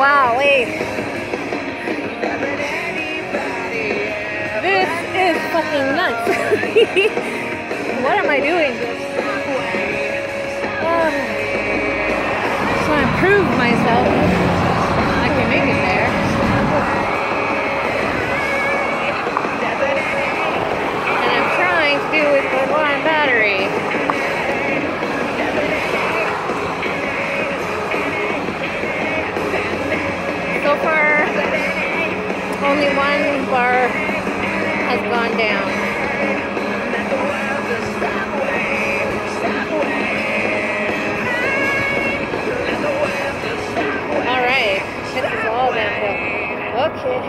Wowee. This is fucking nuts. What am I doing? I just want to prove myself. I can make it there. And I'm trying to do it with one battery. So far, only one bar has gone down. Alright, this is all downhill. Okay.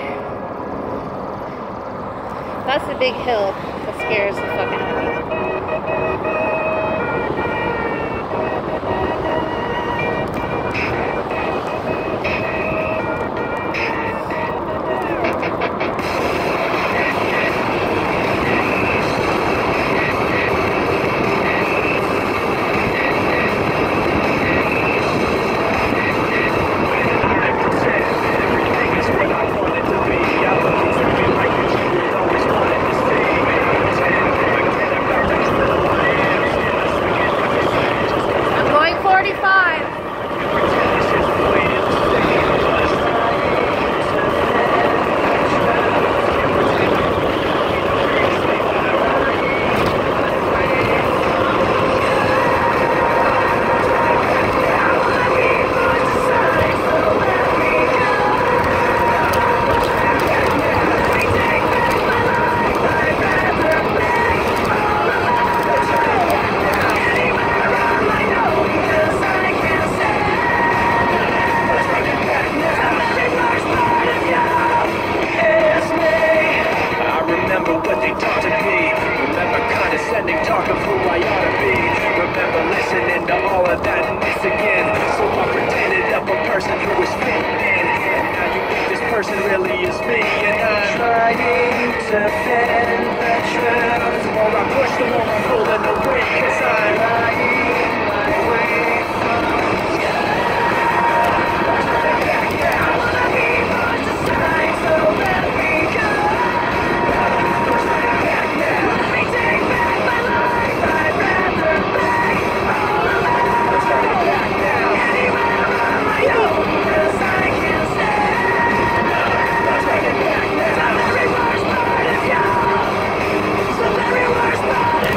That's a big hill that scares the fuck out of me.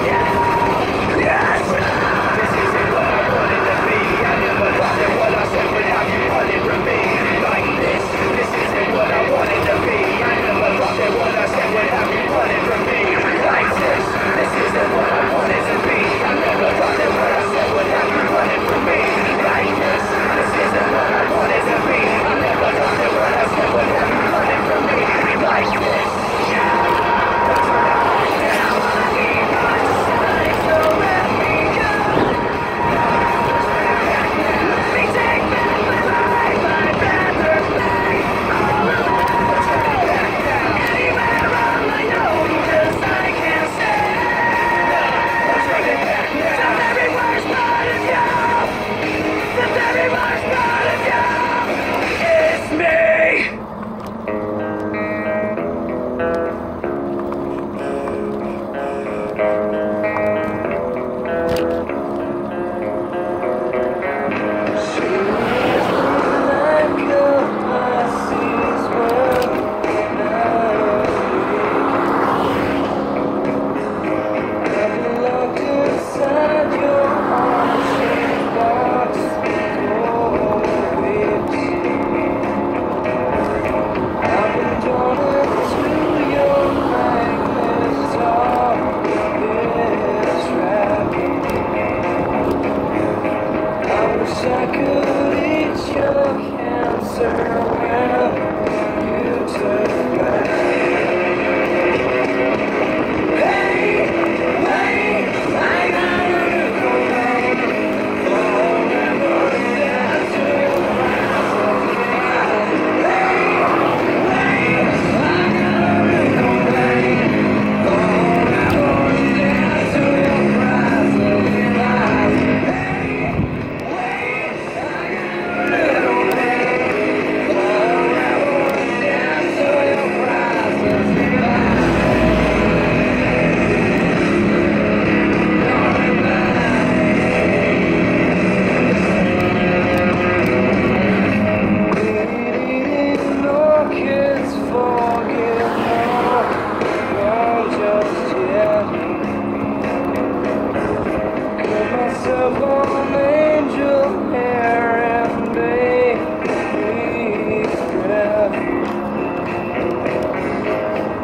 Yeah. myself on an angel hair and make me happy.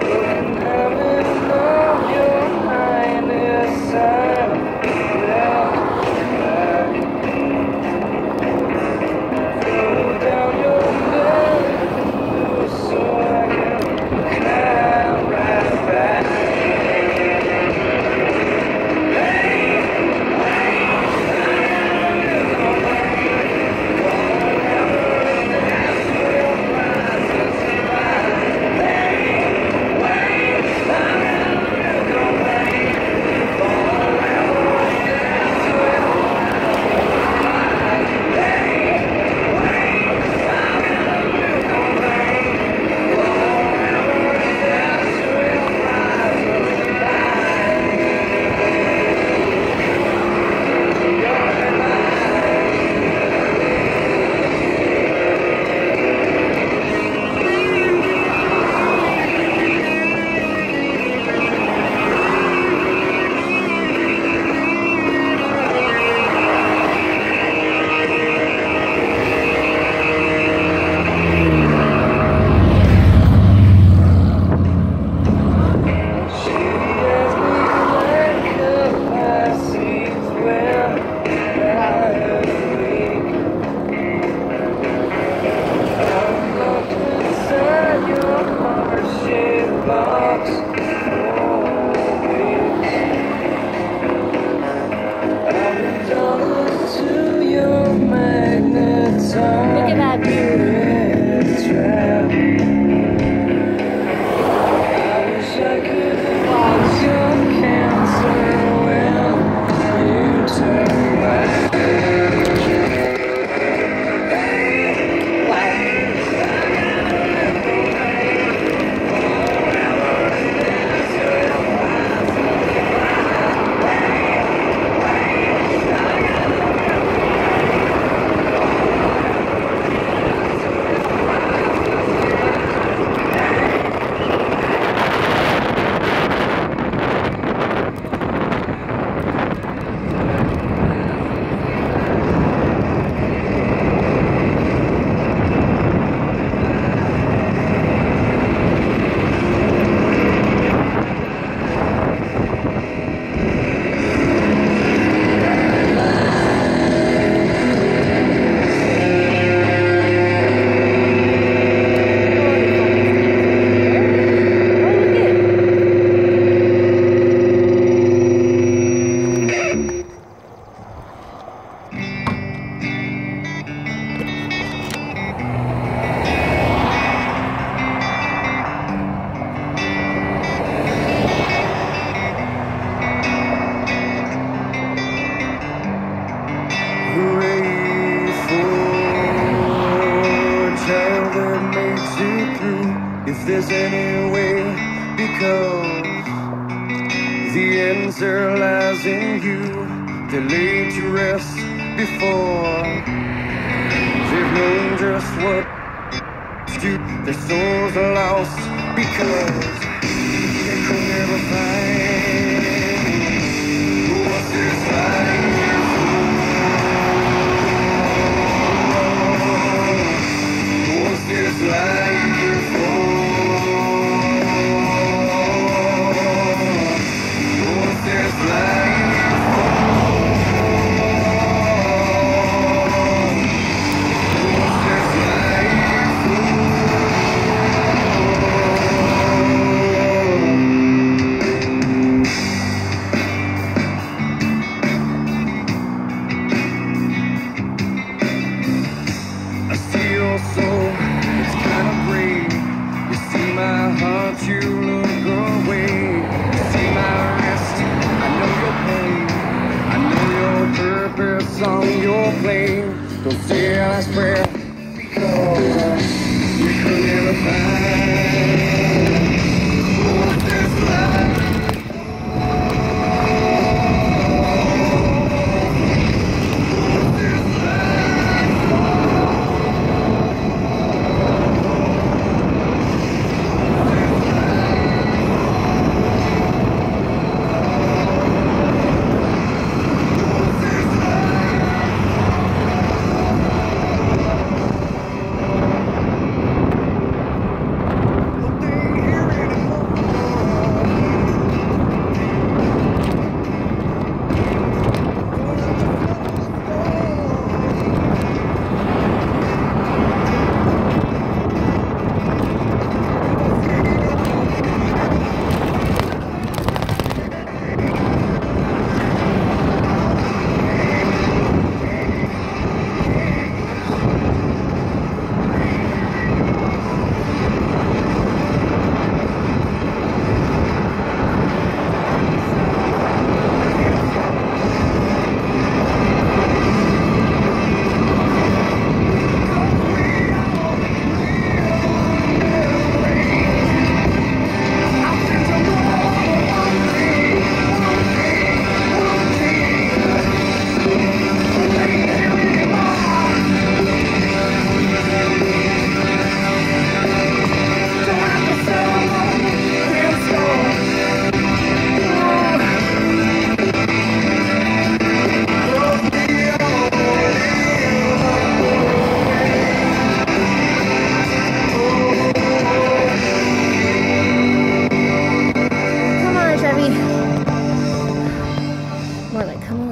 Wouldn't have enough your kindness and left. Throw down your belly so I can have right back.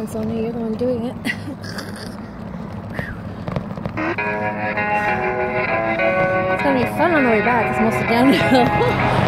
hands on you, you're the one doing it. It's gonna be fun on the way back, it's mostly downhill.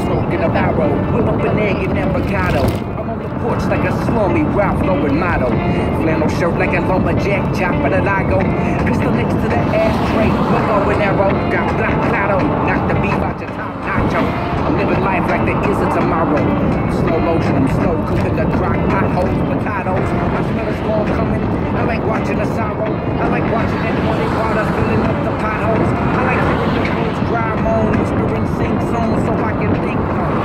Smoking a barrel, whip up an egg and avocado. I'm on the porch like a slummy Ralph Lauren motto. Flannel shirt like a lumberjack, chopping an igo. Pistol next to the ashtray, with bow and arrow. Got black clado, knock the beef out your top nacho. I'm living life like there isn't tomorrow. Slow motion, I'm slow cooking the crock pot, holes, potatoes. I smell a storm coming, I like watching the sorrow. I like watching that morning water filling up the potholes. I like sitting the roads dry moan, whispering sing songs so I can think on.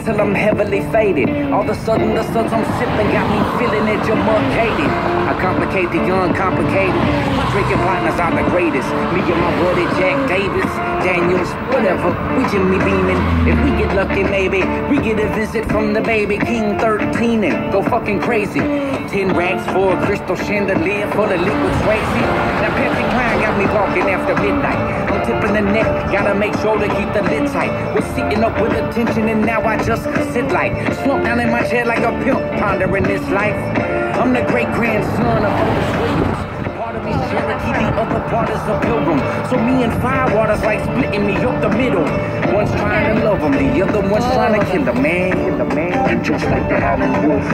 Until I'm heavily faded. All of a sudden the suds I'm sipping got me feeling it demarcated. I complicate the uncomplicated. My drinking partners are the greatest. Me and my buddy Jack Davis, Daniels, whatever, we Jimmy Beamin'. If we get lucky maybe, we get a visit from the baby King 13 and go fucking crazy. 10 racks for a crystal chandelier full of liquid crazy. Now Patrick Klein got me walking after midnight. Tipping the neck, gotta make sure to keep the lid tight. Was sitting up with attention and now I just sit like slump down in my chair like a pimp, pondering this life. I'm the great grandson of Otis Williams. Part of me's Cherokee, the other part is a pilgrim. So me and Firewater's like splitting me up the middle. One's trying to love him, the other one's trying to kill the man. Just like the Howlin' Wolf. A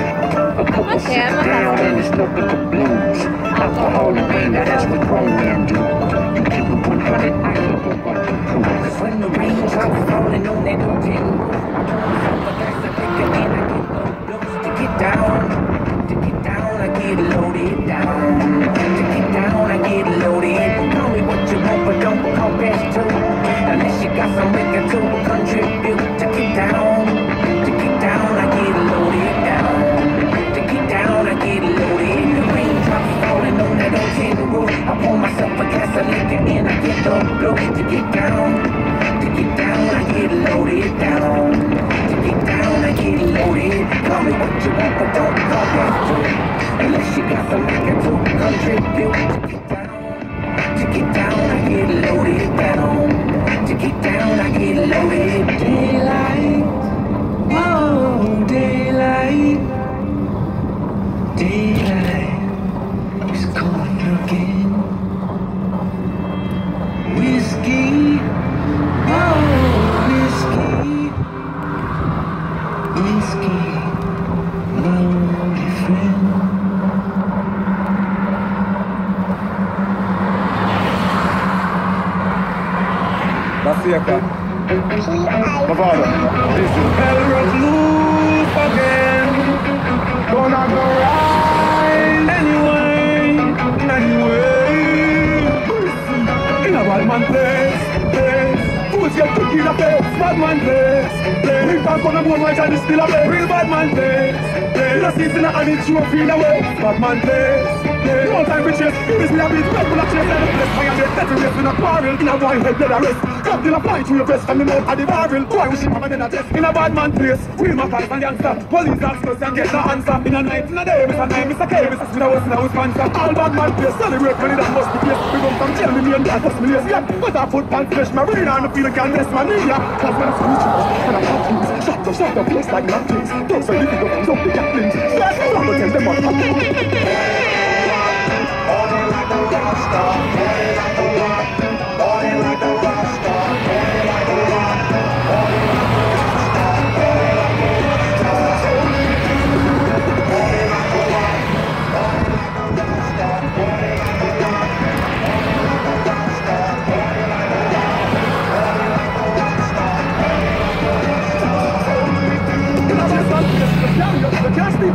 couple sits down and it's nothing but blues. Alcohol and pain, that's what grown men do. When the raindrops falling on that old tin roof, to get down, I get loaded down. To get down, I get loaded. Call me what you want, but don't call past two, unless you got some liquor to contribute. To get down, I get loaded down. To get down, I get loaded. The raindrops falling on that old tin roof. I pour myself a glass of liquor and I get the blue. To get down. Police officers and get no answer. In a night, in a day, Mr. K, Mr. Smith, I was in a Wisconsin. All bad man place, celebrate money that must be placed. We come from jail, me and that must be placed. Yeah, but I foot pants, fresh marina, and I feel like I'm less man, yeah. That's when I switch up, and I have things. Shut up, place like nothing. Don't say you think of something that flings. Let's go, but tell them what I'm doing. Party like a rock star, party like a rock, party like a rock star, party like a rock, party like a rock star, party like a rock. Party like a rock, party like a rock star, party. can't sleep,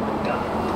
been done.